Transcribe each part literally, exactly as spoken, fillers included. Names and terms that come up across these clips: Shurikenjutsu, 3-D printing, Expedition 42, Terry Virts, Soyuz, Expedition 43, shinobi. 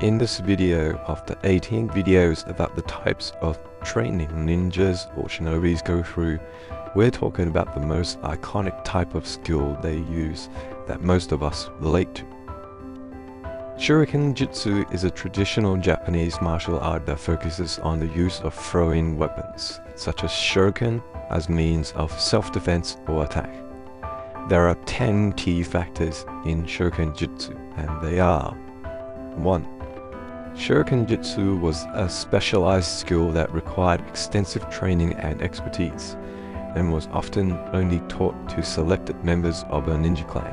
In this video, after eighteen videos about the types of training ninjas or shinobis go through, we're talking about the most iconic type of skill they use that most of us relate to. Shurikenjutsu is a traditional Japanese martial art that focuses on the use of throwing weapons, such as shuriken, as means of self-defense or attack. There are ten key factors in Shurikenjutsu, and they are: one Shurikenjutsu was a specialized skill that required extensive training and expertise, and was often only taught to selected members of a ninja clan.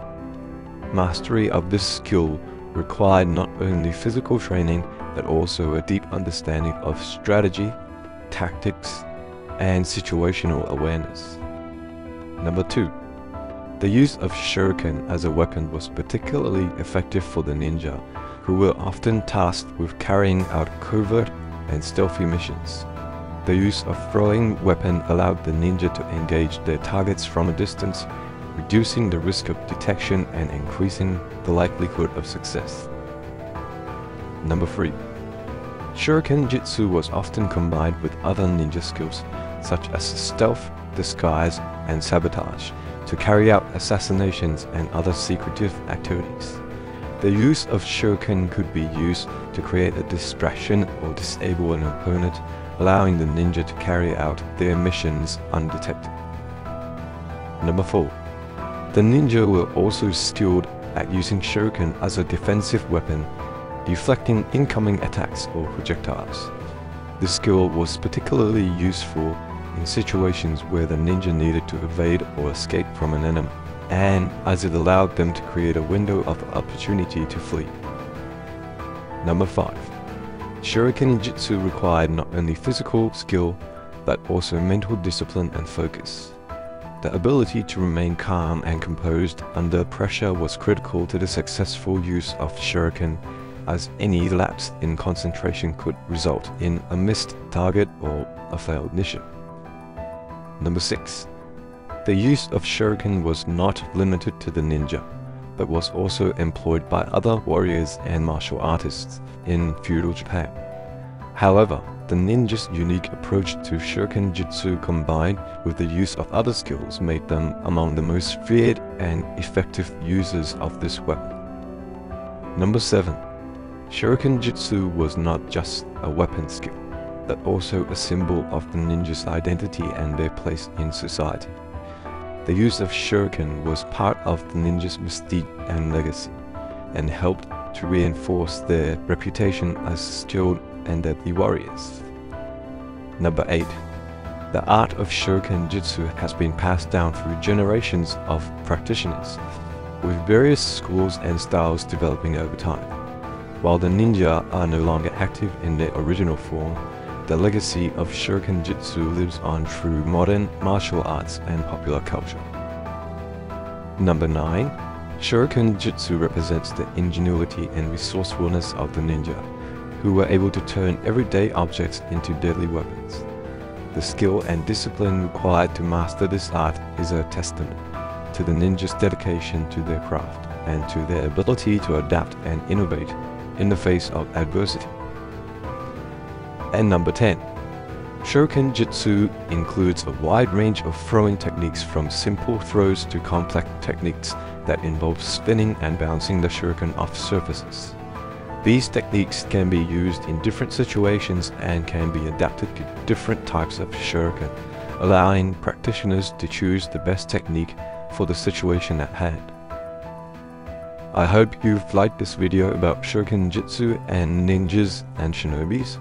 Mastery of this skill required not only physical training, but also a deep understanding of strategy, tactics, and situational awareness. Number two. The use of shuriken as a weapon was particularly effective for the ninja, who were often tasked with carrying out covert and stealthy missions. The use of throwing weapon allowed the ninja to engage their targets from a distance, reducing the risk of detection and increasing the likelihood of success. Number three. Shurikenjutsu was often combined with other ninja skills, such as stealth, disguise, and sabotage, to carry out assassinations and other secretive activities. The use of shuriken could be used to create a distraction or disable an opponent, allowing the ninja to carry out their missions undetected. Number four. The ninja were also skilled at using shuriken as a defensive weapon, deflecting incoming attacks or projectiles. This skill was particularly useful in situations where the ninja needed to evade or escape from an enemy, and as it allowed them to create a window of opportunity to flee. Number five. Shurikenjutsu required not only physical skill, but also mental discipline and focus. The ability to remain calm and composed under pressure was critical to the successful use of shuriken, as any lapse in concentration could result in a missed target or a failed mission. Number six. The use of shuriken was not limited to the ninja, but was also employed by other warriors and martial artists in feudal Japan. However, the ninja's unique approach to shurikenjutsu, combined with the use of other skills, made them among the most feared and effective users of this weapon. Number seven. Shurikenjutsu was not just a weapon skill, but also a symbol of the ninja's identity and their place in society. The use of shuriken was part of the ninja's mystique and legacy, and helped to reinforce their reputation as skilled and deadly warriors. Number eight. The art of shurikenjutsu has been passed down through generations of practitioners, with various schools and styles developing over time. While the ninja are no longer active in their original form, the legacy of shurikenjutsu lives on through modern martial arts and popular culture. Number nine. Shurikenjutsu represents the ingenuity and resourcefulness of the ninja, who were able to turn everyday objects into deadly weapons. The skill and discipline required to master this art is a testament to the ninja's dedication to their craft and to their ability to adapt and innovate in the face of adversity. And number ten. Shurikenjutsu includes a wide range of throwing techniques, from simple throws to complex techniques that involve spinning and bouncing the shuriken off surfaces. These techniques can be used in different situations and can be adapted to different types of shuriken, allowing practitioners to choose the best technique for the situation at hand. I hope you've liked this video about shurikenjutsu and ninjas and shinobis.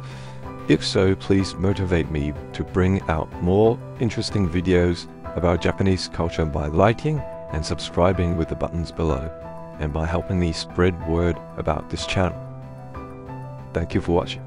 If so, please motivate me to bring out more interesting videos about Japanese culture by liking and subscribing with the buttons below, and by helping me spread word about this channel. Thank you for watching.